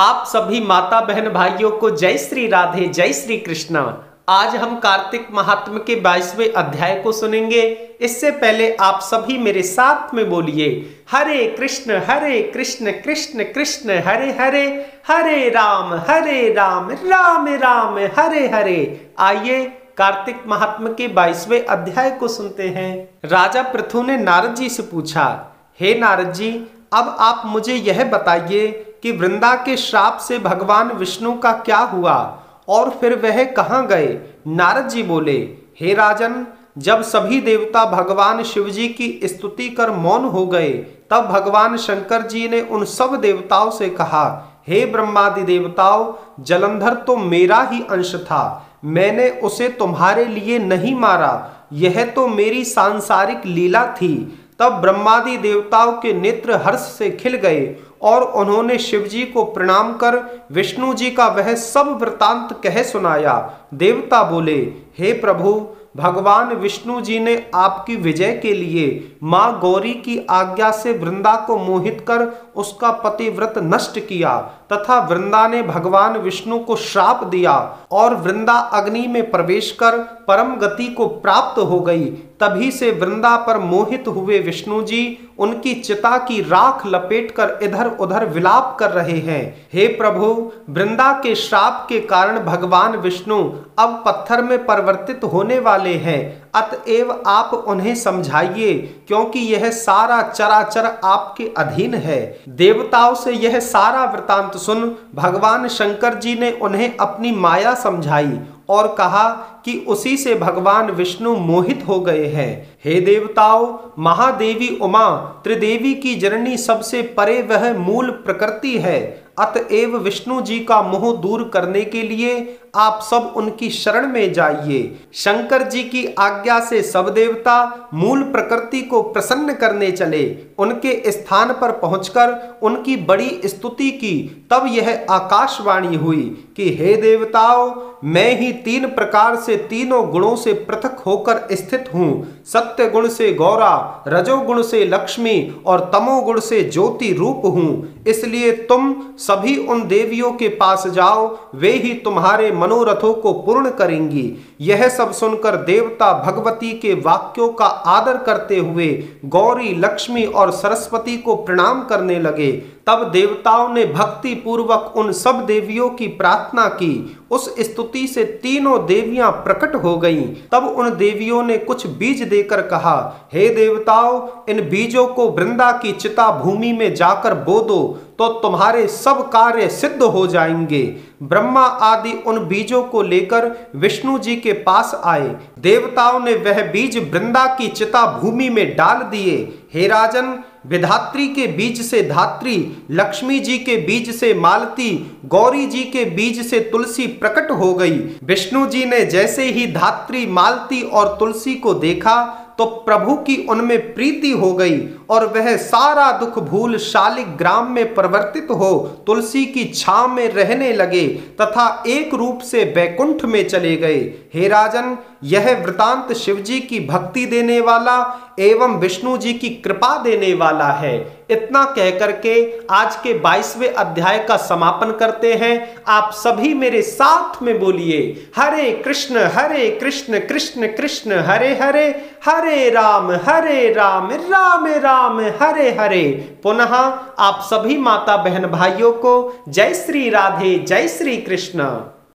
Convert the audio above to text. आप सभी माता बहन भाइयों को जय श्री राधे, जय श्री कृष्णा। आज हम कार्तिक महात्म्य के 22वें अध्याय को सुनेंगे। इससे पहले आप सभी मेरे साथ में बोलिए, हरे कृष्ण कृष्ण कृष्ण हरे हरे, हरे राम राम राम हरे हरे। आइए कार्तिक महात्म्य के 22वें अध्याय को सुनते हैं। राजा पृथु ने नारद जी से पूछा, हे नारद जी, अब आप मुझे यह बताइए कि वृंदा के श्राप से भगवान विष्णु का क्या हुआ और फिर वह कहाँ गए। नारद जी बोले, हे राजन, जब सभी देवता भगवान शिव जी की स्तुति कर मौन हो गए, तब भगवान शंकर जी ने उन सब देवताओं से कहा, हे ब्रह्मादि देवताओं, जलंधर तो मेरा ही अंश था, मैंने उसे तुम्हारे लिए नहीं मारा, यह तो मेरी सांसारिक लीला थी। तब ब्रह्मादि देवताओं के नेत्र हर्ष से खिल गए और उन्होंने शिव जी को प्रणाम कर विष्णु जी का वह सब वृतांत कह सुनाया। देवता बोले, हे प्रभु, भगवान विष्णु जी ने आपकी विजय के लिए माँ गौरी की आज्ञा से वृंदा को मोहित कर उसका पतिव्रत नष्ट किया तथा वृंदा ने भगवान विष्णु को श्राप दिया और वृंदा अग्नि में प्रवेश कर परम गति को प्राप्त हो गई। तभी से वृंदा पर मोहित हुए विष्णु जी उनकी चिता की राख लपेटकर इधर उधर विलाप कर रहे हैं। हे प्रभु, वृंदा के श्राप के कारण भगवान विष्णु अब पत्थर में परिवर्तित होने वाले हैं, अतएव आप उन्हें समझाइए, क्योंकि यह सारा चराचर आपके अधीन है। देवताओं से यह सारा वृतांत सुन भगवान शंकर जी ने उन्हें अपनी माया समझाई और कहा कि उसी से भगवान विष्णु मोहित हो गए हैं। हे देवताओं, महादेवी उमा त्रिदेवी की जननी सबसे परे वह मूल प्रकृति है, अतएव विष्णु जी का मोह दूर करने के लिए आप सब उनकी शरण में जाइए। शंकर जी की आज्ञा से सब देवता मूल प्रकृति को प्रसन्न करने चले। उनके स्थान पर पहुंचकर उनकी बड़ी स्तुति की। तब यह आकाशवाणी हुई कि हे देवताओं, मैं ही तीन प्रकार से तीनों गुणों से पृथक होकर स्थित हूँ। सत्य गुण से गौरा, रजोगुण से लक्ष्मी और तमोगुण से ज्योति रूप हूँ। इसलिए तुम सभी उन देवियों के पास जाओ, वे ही तुम्हारे मनोरथों को पूर्ण करेंगी। यह सब सुनकर देवता भगवती के वाक्यों का आदर करते हुए गौरी, लक्ष्मी और सरस्वती को प्रणाम करने लगे। तब देवताओं ने भक्ति पूर्वक उन सब देवियों की प्रार्थना की। उस स्तुति से तीनों देवियां प्रकट हो गईं। तब उन देवियों ने कुछ बीज देकर कहा, हे देवताओं, इन बीजों को वृंदा की चिता भूमि में जाकर बो दो तो तुम्हारे सब कार्य सिद्ध हो जाएंगे। ब्रह्मा आदि उन बीजों को लेकर विष्णु जी के पास आए। देवताओं ने वह बीज वृंदा की चिता भूमि में डाल दिए। हे राजन, विधात्री के बीज से धात्री, लक्ष्मी जी के बीज से मालती, गौरी जी के बीज से तुलसी प्रकट हो गई। विष्णु जी ने जैसे ही धात्री, मालती और तुलसी को देखा तो प्रभु की उनमें प्रीति हो गई और वह सारा दुख भूल शालिक ग्राम में परिवर्तित हो तुलसी की छाव में रहने लगे तथा एक रूप से बैकुंठ में चले गए। हे राजन, यह वृतांत शिव जी की भक्ति देने वाला एवं विष्णु जी की कृपा देने वाला है। इतना कहकर के आज के 22वें अध्याय का समापन करते हैं। आप सभी मेरे साथ में बोलिए, हरे कृष्ण कृष्ण कृष्ण हरे हरे, हरे राम राम राम हरे हरे। पुनः आप सभी माता बहन भाइयों को जय श्री राधे, जय श्री कृष्ण।